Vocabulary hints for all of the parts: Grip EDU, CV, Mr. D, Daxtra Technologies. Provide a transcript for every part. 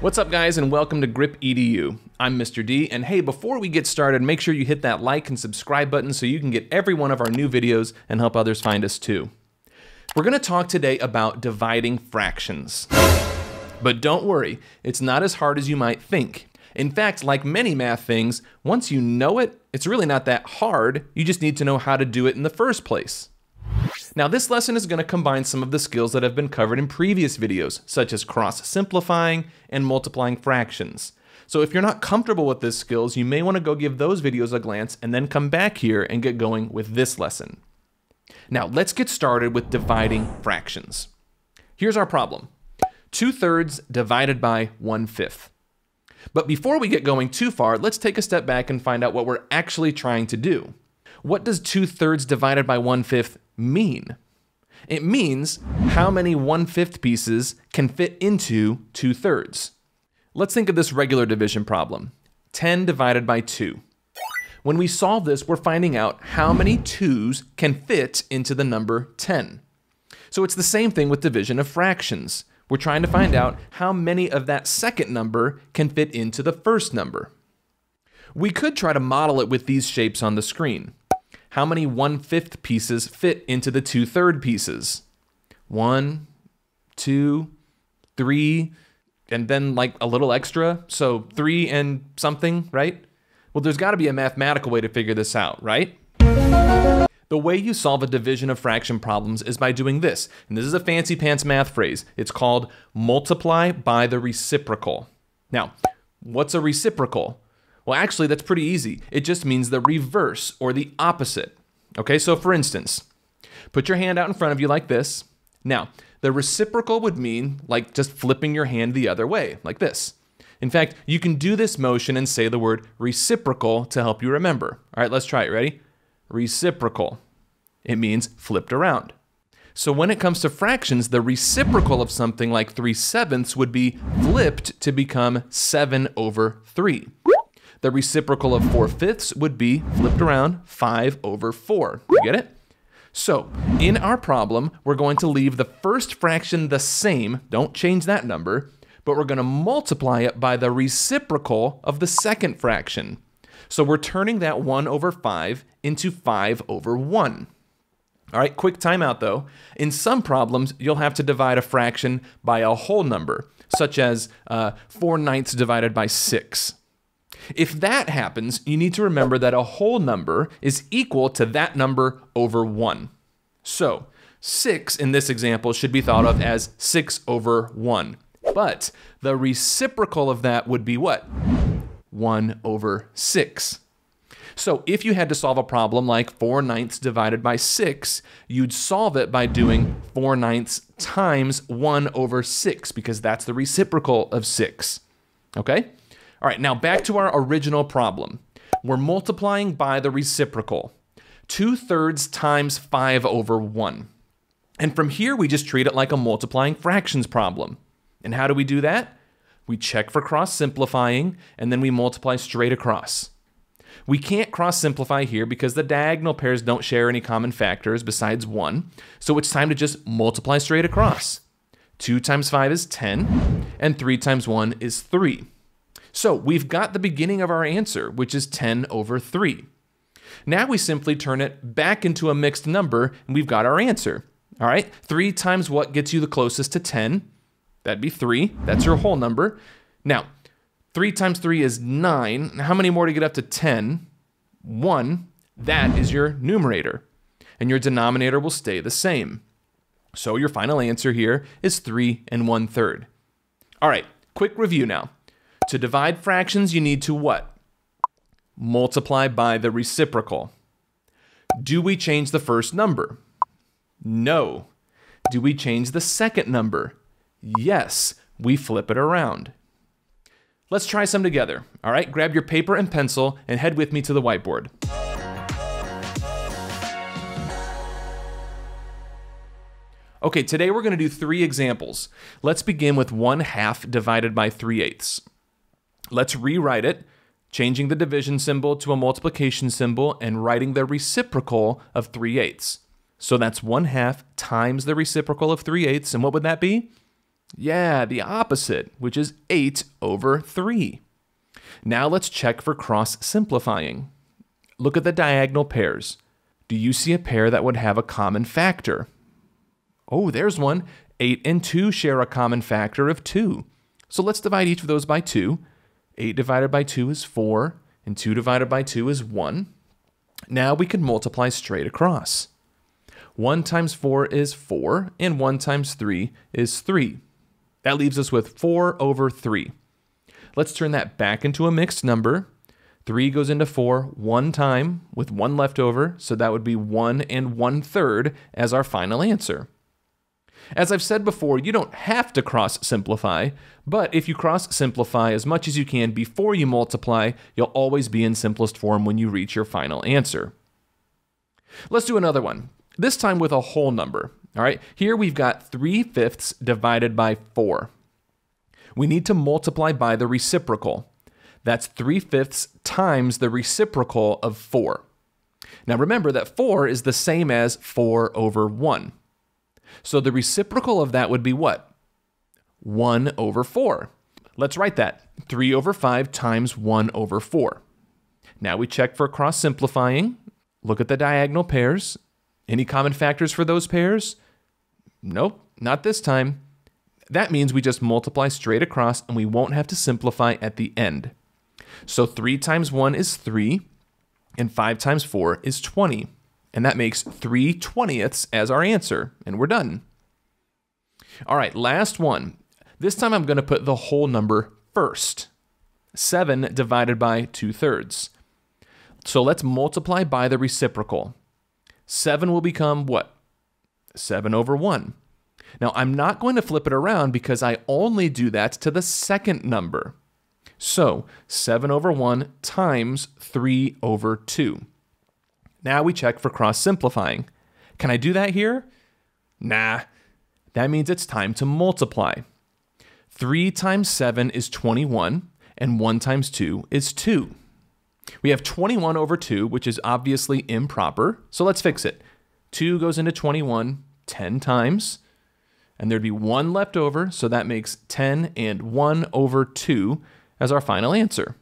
What's up guys, and welcome to Grip EDU. I'm Mr. D, and hey, before we get started, make sure you hit that like and subscribe button so you can get every one of our new videos and help others find us too. We're gonna talk today about dividing fractions. But don't worry, it's not as hard as you might think. In fact, like many math things, once you know it, it's really not that hard. You just need to know how to do it in the first place. Now, this lesson is going to combine some of the skills that have been covered in previous videos, such as cross-simplifying and multiplying fractions. So if you're not comfortable with these skills, you may want to go give those videos a glance and then come back here and get going with this lesson. Now, let's get started with dividing fractions. Here's our problem: 2/3 divided by 1/5. But before we get going too far, let's take a step back and find out what we're actually trying to do. What does 2/3 divided by 1/5 mean? It means how many 1/5 pieces can fit into 2/3. Let's think of this regular division problem, 10 divided by 2. When we solve this, we're finding out how many 2s can fit into the number 10. So it's the same thing with division of fractions. We're trying to find out how many of that second number can fit into the first number. We could try to model it with these shapes on the screen. How many 1/5 pieces fit into the 2/3 pieces? 1, 2, 3, and then like a little extra. So 3 and something, right? Well, there's got to be a mathematical way to figure this out, right? The way you solve a division of fraction problems is by doing this. And this is a fancy pants math phrase. It's called multiply by the reciprocal. Now, what's a reciprocal? Well, actually, that's pretty easy. It just means the reverse or the opposite. Okay, so for instance, put your hand out in front of you like this. Now, the reciprocal would mean like just flipping your hand the other way, like this. In fact, you can do this motion and say the word reciprocal to help you remember. All right, let's try it. Ready? Reciprocal. It means flipped around. So when it comes to fractions, the reciprocal of something like 3/7 would be flipped to become 7/3. The reciprocal of 4/5 would be flipped around 5/4. You get it? So in our problem, we're going to leave the first fraction the same, don't change that number, but we're going to multiply it by the reciprocal of the second fraction. So we're turning that 1/5 into 5/1. All right, quick timeout though. In some problems, you'll have to divide a fraction by a whole number, such as 4/9 divided by 6. If that happens, you need to remember that a whole number is equal to that number over 1. So 6 in this example should be thought of as 6/1. But the reciprocal of that would be what? 1/6. So if you had to solve a problem like 4/9 divided by 6, you'd solve it by doing 4/9 times 1/6, because that's the reciprocal of 6. Okay? All right, now back to our original problem. We're multiplying by the reciprocal, 2/3 times 5/1. And from here, we just treat it like a multiplying fractions problem. And how do we do that? We check for cross-simplifying, and then we multiply straight across. We can't cross-simplify here because the diagonal pairs don't share any common factors besides 1, so it's time to just multiply straight across. 2 times 5 is 10, and 3 times 1 is 3. So we've got the beginning of our answer, which is 10/3. Now we simply turn it back into a mixed number, and we've got our answer. All right, 3 times what gets you the closest to 10? That'd be 3. That's your whole number. Now, 3 times 3 is 9. How many more to get up to 10? 1. That is your numerator. And your denominator will stay the same. So your final answer here is 3 1/3. All right, quick review now. To divide fractions, you need to what? Multiply by the reciprocal. Do we change the first number? No. Do we change the second number? Yes, we flip it around. Let's try some together. All right, grab your paper and pencil and head with me to the whiteboard. Okay, today we're going to do 3 examples. Let's begin with 1/2 divided by 3/8. Let's rewrite it, changing the division symbol to a multiplication symbol and writing the reciprocal of 3/8. So that's 1/2 times the reciprocal of 3/8, and what would that be? Yeah, the opposite, which is 8 over 3. Now let's check for cross-simplifying. Look at the diagonal pairs. Do you see a pair that would have a common factor? Oh, there's one. 8 and 2 share a common factor of 2. So let's divide each of those by 2. 8 divided by 2 is 4, and 2 divided by 2 is 1. Now we can multiply straight across. 1 times 4 is 4, and 1 times 3 is 3. That leaves us with 4 over 3. Let's turn that back into a mixed number. 3 goes into 4 one time with 1 left over, so that would be 1 and 1/3 as our final answer. As I've said before, you don't have to cross-simplify, but if you cross-simplify as much as you can before you multiply, you'll always be in simplest form when you reach your final answer. Let's do another one, this time with a whole number. All right, here we've got 3/5 divided by 4. We need to multiply by the reciprocal. That's 3/5 times the reciprocal of 4. Now remember that 4 is the same as 4 over 1. So the reciprocal of that would be what? 1 over 4. Let's write that. 3 over 5 times 1 over 4. Now we check for cross-simplifying. Look at the diagonal pairs. Any common factors for those pairs? Nope, not this time. That means we just multiply straight across and we won't have to simplify at the end. So 3 times 1 is 3, and 5 times 4 is 20. And that makes 3/20 as our answer, and we're done. All right, last one. This time I'm going to put the whole number first. 7 divided by 2/3. So let's multiply by the reciprocal. 7 will become what? 7 over 1. Now I'm not going to flip it around because I only do that to the second number. So 7 over 1 times 3 over 2. Now we check for cross-simplifying. Can I do that here? Nah. That means it's time to multiply. 3 times 7 is 21, and 1 times 2 is 2. We have 21 over 2, which is obviously improper, so let's fix it. 2 goes into 21 10 times, and there'd be 1 left over, so that makes 10 and 1 over 2 as our final answer.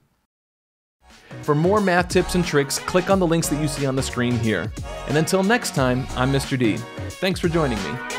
For more math tips and tricks, click on the links that you see on the screen here. And until next time, I'm Mr. D. Thanks for joining me.